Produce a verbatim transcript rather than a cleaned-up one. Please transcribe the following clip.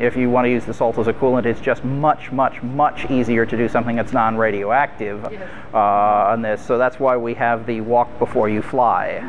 If you want to use the salt as a coolant, it's just much, much, much easier to do something that's non-radioactive uh, on this. So that's why we have the walk before you fly.